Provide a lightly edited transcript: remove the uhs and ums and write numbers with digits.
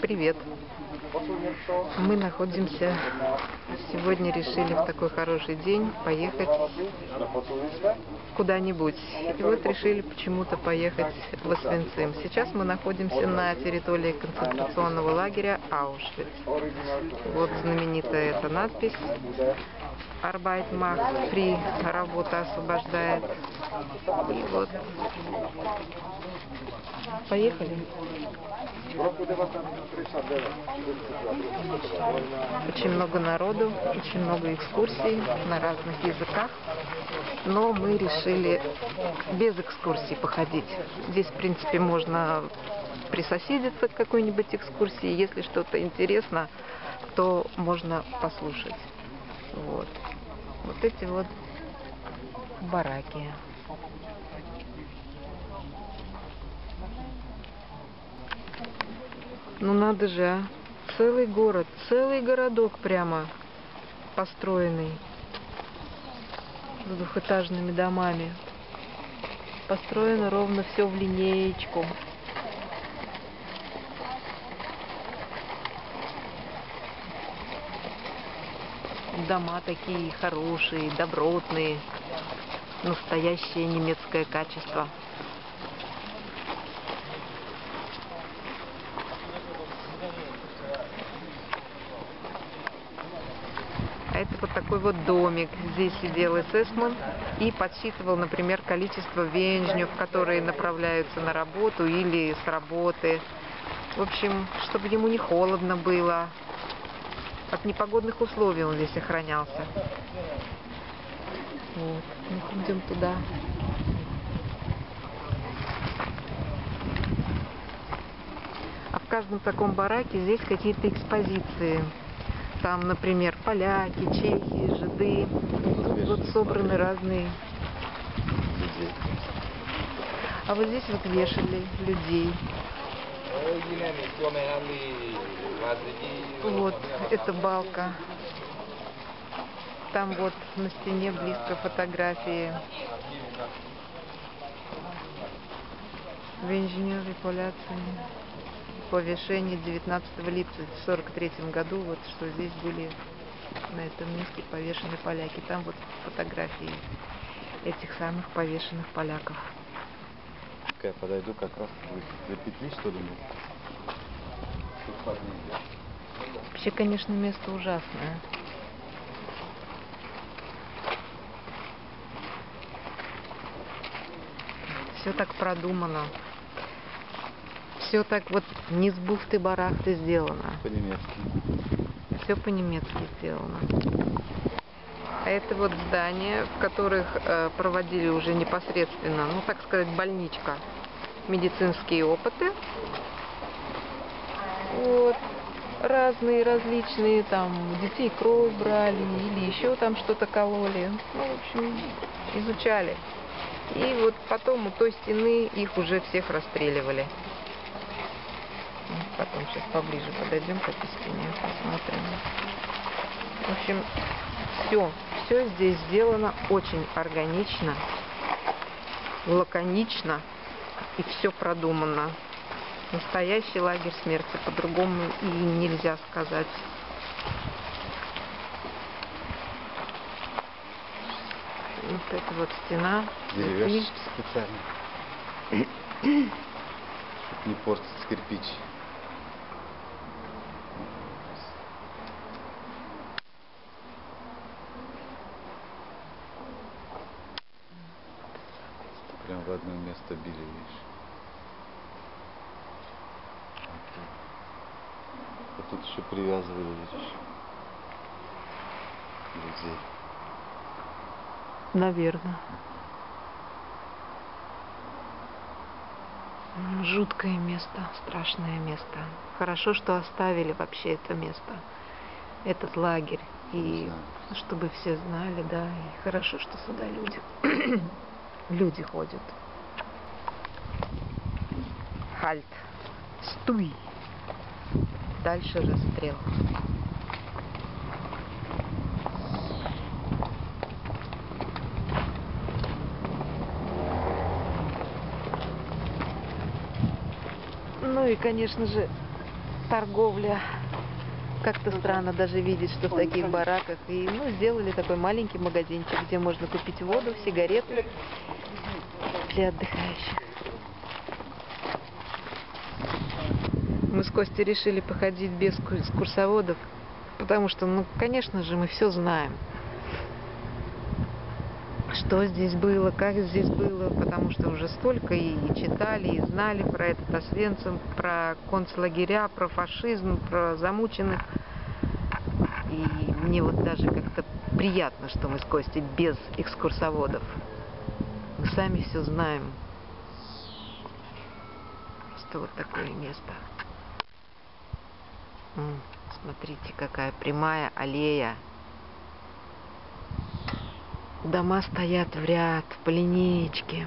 Привет. Мы находимся, сегодня решили в такой хороший день поехать куда-нибудь. И вот решили почему-то поехать в Освенцим. Сейчас мы находимся на территории концентрационного лагеря Аушвиц. Вот знаменитая эта надпись. Arbeit macht frei, работа освобождает. И вот. Поехали. Очень много народу, очень много экскурсий на разных языках, но мы решили без экскурсий походить. Здесь, в принципе, можно присоседиться к какой-нибудь экскурсии, если что-то интересно, то можно послушать. Вот, вот эти вот бараки. Ну надо же, а? Целый город, целый городок прямо построенный с двухэтажными домами. Построено ровно все в линеечку. Дома такие хорошие, добротные, настоящее немецкое качество. Это вот такой вот домик. Здесь сидел эсэсман и подсчитывал, например, количество венжнев, которые направляются на работу или с работы. В общем, чтобы ему не холодно было. От непогодных условий он здесь охранялся. Вот. Мы идем туда. А в каждом таком бараке здесь какие-то экспозиции. Там, например, поляки, чехи, жиды. Вот собраны разные. А вот здесь вот вешали людей. Вот, это балка. Там вот на стене близко фотографии. В инженерной поляции. По вешении 19 липца в 1943 году, вот что здесь были на этом месте повешены поляки. Там вот фотографии этих самых повешенных поляков. Я подойду как раз для петли, что ли? Вообще, конечно, место ужасное. Все так продумано. Все так вот не с бухты-барахты сделано. По-немецки. Все по-немецки сделано. А это вот здания, в которых проводили уже непосредственно, ну так сказать, больничка, медицинские опыты. Вот. Разные, различные, там, детей кровь брали или еще там что-то кололи. Ну, в общем, изучали. И вот потом у той стены их уже всех расстреливали. Потом сейчас поближе подойдем к этой стене, посмотрим. В общем, все здесь сделано очень органично, лаконично и все продумано. Настоящий лагерь смерти, по-другому и нельзя сказать. Вот эта вот стена. Деревяшечки специально. Чтоб не портить кирпич. Прям в одно место били, видишь. А тут еще привязывали, видишь, людей. Наверное. Жуткое место, страшное место. Хорошо, что оставили вообще это место, этот лагерь. И чтобы все знали, да, и хорошо, что сюда люди... Люди ходят. Хальт. Стой. Дальше расстрел. Ну и, конечно же, торговля. Как-то странно даже видеть, что в таких бараках. И сделали такой маленький магазинчик, где можно купить воду, сигареты для отдыхающих. Мы с Костей решили походить без курсоводов, потому что, конечно же, мы все знаем. Что здесь было, как здесь было, потому что уже столько и читали, и знали про этот Освенцим, про концлагеря, про фашизм, про замученных. И мне вот даже как-то приятно, что мы с Костей без экскурсоводов. Мы сами все знаем. Просто вот такое место. Смотрите, какая прямая аллея. Дома стоят в ряд, по линеечке.